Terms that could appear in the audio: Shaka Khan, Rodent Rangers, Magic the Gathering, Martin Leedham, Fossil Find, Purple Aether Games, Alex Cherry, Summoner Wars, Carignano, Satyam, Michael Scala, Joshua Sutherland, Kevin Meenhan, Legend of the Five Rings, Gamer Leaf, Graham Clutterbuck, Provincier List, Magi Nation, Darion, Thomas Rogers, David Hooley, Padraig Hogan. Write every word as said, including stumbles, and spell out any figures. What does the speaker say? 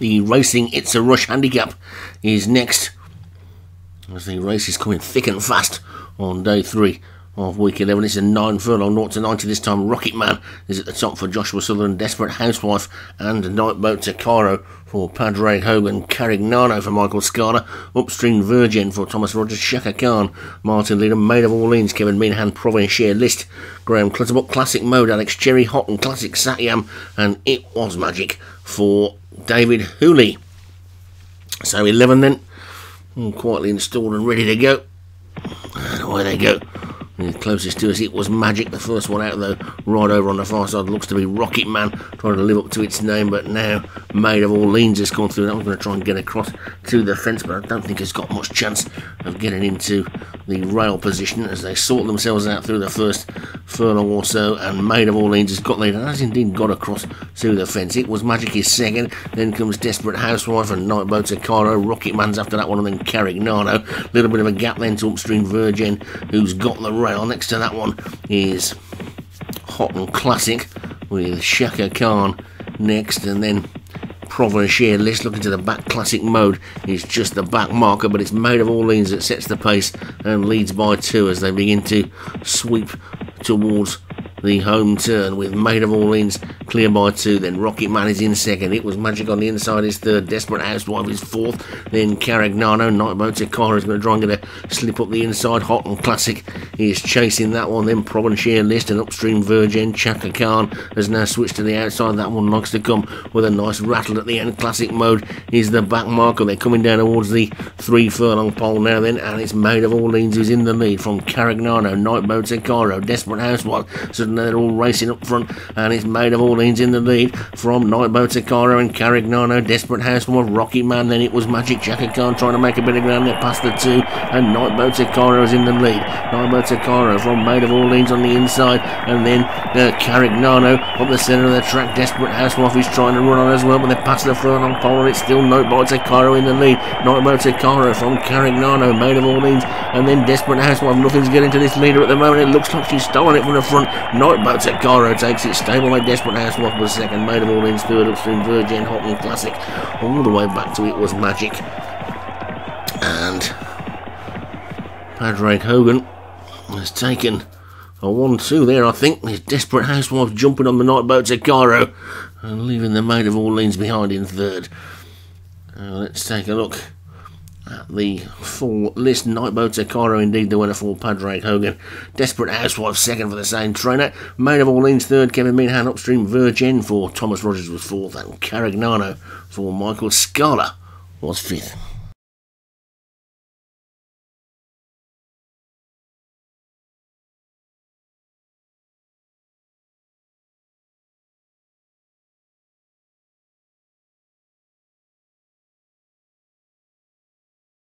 The Racing It's a Rush Handicap is next, as the race is coming thick and fast on day three of week eleven. It's a nine furlong, nought to ninety this time. Rocket Man is at the top for Joshua Sutherland, Desperate Housewife and Night Boat to Cairo for Padraig Hogan, Carignano for Michael Scala, Upstream Virgin for Thomas Rogers, Shaka Khan, Martin Leedham, Maid of Orleans, Kevin Meenhan, Provincier List, Graham Clutterbuck, Classic Mode, Alex Cherry, Hot and Classic Satyam, and It Was Magic for David Hooley. So eleven then, all quietly installed and ready to go. And away they go. The closest to us, It Was Magic. The first one out, though, right over on the far side, looks to be Rocket Man, trying to live up to its name, but now Maid of Orleans has gone through. That one's going to try and get across to the fence, but I don't think it's got much chance of getting into the rail position as they sort themselves out through the first furlong or so, and Maid of Orleans has got lead and has indeed got across to the fence. It Was Magic is second, then comes Desperate Housewife and Night Boat to Cairo. Rocket Man's after that one, and then Carignano. A little bit of a gap then to Upstream Virgin, who's got the rail. Next to that one is Hot and Classic with Shaka Khan next, and then Provincier List, looking to the back. Classic Mode is just the back marker, but it's Maid of Orleans that sets the pace and leads by two as they begin to sweep towards the home turn, with Maid of Orleans clear by two. Then Rocket Man is in second, It Was Magic on the inside is third, Desperate Housewife is fourth, then Carignano. Night Boat to Cairo is going to try and get a slip up the inside. Hot and Classic is chasing that one, then Provincier List and Upstream Virgin. Chaka Khan has now switched to the outside. That one likes to come with a nice rattle at the end. Classic Mode is the back marker. They're coming down towards the three furlong pole now then, and it's Maid of Orleans who's in the lead from Carignano, Night Boat to Cairo, Desperate Housewife. So they're all racing up front, and it's Maid of Orleans in the lead from Night Boat to Cairo and Carignano, Desperate Housewife, Rocky Man, then It Was Magic. Chaka Khan trying to make a bit of ground, they're past the two, and Night Boat to Cairo is in the lead. Night Boat to Cairo from Maid of Orleans on the inside, and then uh, Carignano up the centre of the track. Desperate Housewife is trying to run on as well, but they're past the furlong pole, and it's still Night Boat to Cairo in the lead. Night Boat to Cairo from Carignano, Maid of Orleans, and then Desperate Housewife. Nothing's getting to this leader at the moment. It looks like she's stolen it from the front. Night Boat to Cairo takes it, Stablemate, Desperate Housewife was second, Maid of Orleans third, Upstream Virgin, Hot and Classic all the way back to It Was Magic and Padraig Hogan has taken a one two there. I think his Desperate Housewife jumping on the Night Boat to Cairo and leaving the Maid of Orleans behind in third. Uh, let's take a look at the full list. Night Boat to Cairo indeed the winner for Padraig Hogan, Desperate Housewife second for the same trainer, Maid of Orleans third, Kevin Meenhan, Upstream Virgin for Thomas Rogers was fourth, and Carignano for Michael Scala was fifth.